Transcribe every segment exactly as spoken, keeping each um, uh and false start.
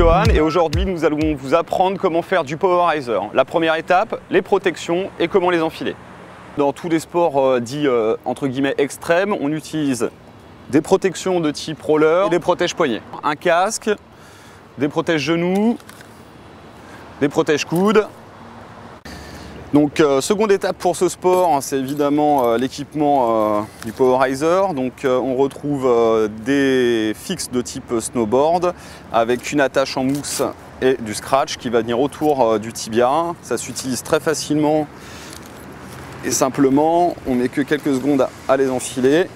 Johan et aujourd'hui nous allons vous apprendre comment faire du Poweriser. La première étape, les protections et comment les enfiler. Dans tous les sports euh, dits euh, entre guillemets extrêmes, on utilise des protections de type roller et des protèges poignets. Un casque, des protèges genoux, des protèges coudes. Donc euh, seconde étape pour ce sport, hein, c'est évidemment euh, l'équipement euh, du Poweriser. Donc euh, on retrouve euh, des fixes de type snowboard avec une attache en mousse et du scratch qui va venir autour euh, du tibia. Ça s'utilise très facilement et simplement, on met que quelques secondes à, à les enfiler.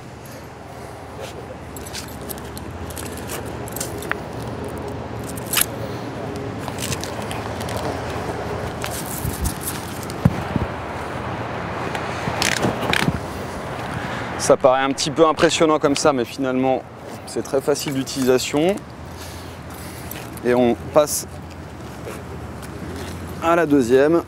Ça paraît un petit peu impressionnant comme ça, mais finalement, c'est très facile d'utilisation. Et on passe à la deuxième.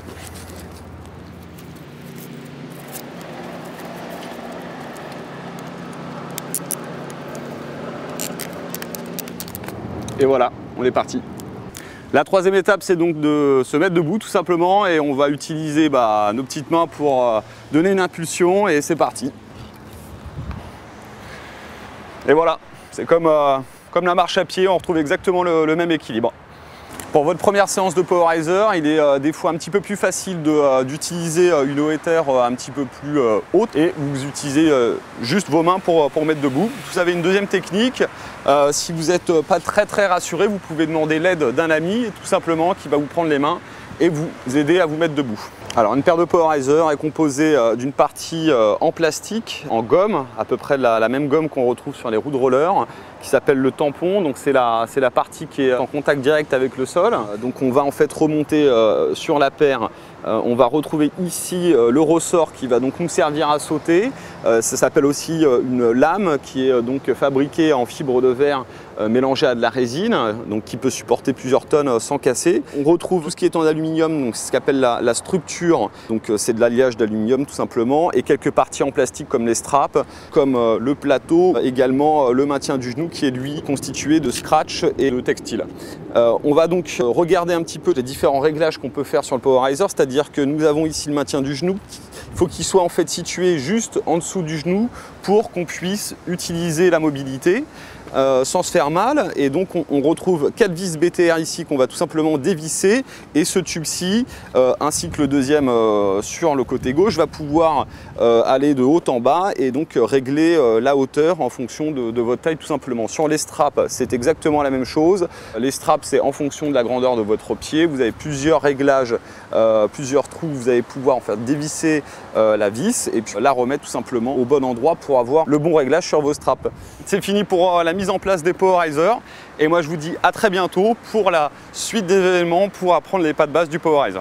Et voilà, on est parti. La troisième étape, c'est donc de se mettre debout tout simplement et on va utiliser bah, nos petites mains pour donner une impulsion et c'est parti. Et voilà, c'est comme, euh, comme la marche à pied, on retrouve exactement le, le même équilibre. Pour votre première séance de Poweriser, il est euh, des fois un petit peu plus facile d'utiliser euh, une éther euh, un petit peu plus euh, haute et vous utilisez euh, juste vos mains pour, pour mettre debout. Vous avez une deuxième technique, euh, si vous n'êtes pas très très rassuré, vous pouvez demander l'aide d'un ami tout simplement qui va vous prendre les mains et vous aider à vous mettre debout. Alors une paire de Poweriser est composée euh, d'une partie euh, en plastique, en gomme, à peu près la, la même gomme qu'on retrouve sur les roues de roller, qui s'appelle le tampon, donc c'est la, la partie qui est en contact direct avec le sol. Donc on va en fait remonter euh, sur la paire, euh, on va retrouver ici euh, le ressort qui va donc nous servir à sauter. Euh, ça s'appelle aussi euh, une lame qui est euh, donc fabriquée en fibre de verre euh, mélangée à de la résine, donc qui peut supporter plusieurs tonnes euh, sans casser. On retrouve tout ce qui est en aluminium, donc c'est ce qu'appelle la, la structure. Donc c'est de l'alliage d'aluminium tout simplement et quelques parties en plastique comme les straps, comme le plateau, également le maintien du genou qui est lui constitué de scratch et de textile. Euh, on va donc regarder un petit peu les différents réglages qu'on peut faire sur le Poweriser, c'est-à-dire que nous avons ici le maintien du genou. Il faut qu'il soit en fait situé juste en dessous du genou pour qu'on puisse utiliser la mobilité euh, sans se faire mal. Et donc on, on retrouve quatre vis B T R ici qu'on va tout simplement dévisser et ce tube-ci euh, ainsi que le deuxième sur le côté gauche va pouvoir euh, aller de haut en bas et donc euh, régler euh, la hauteur en fonction de, de votre taille tout simplement. Sur les straps, c'est exactement la même chose. Les straps, c'est en fonction de la grandeur de votre pied. Vous avez plusieurs réglages, euh, plusieurs trous. Vous allez pouvoir en faire dévisser euh, la vis et puis la remettre tout simplement au bon endroit pour avoir le bon réglage sur vos straps. C'est fini pour euh, la mise en place des Poweriser et moi je vous dis à très bientôt pour la suite des événements pour apprendre les pas de base du Poweriser.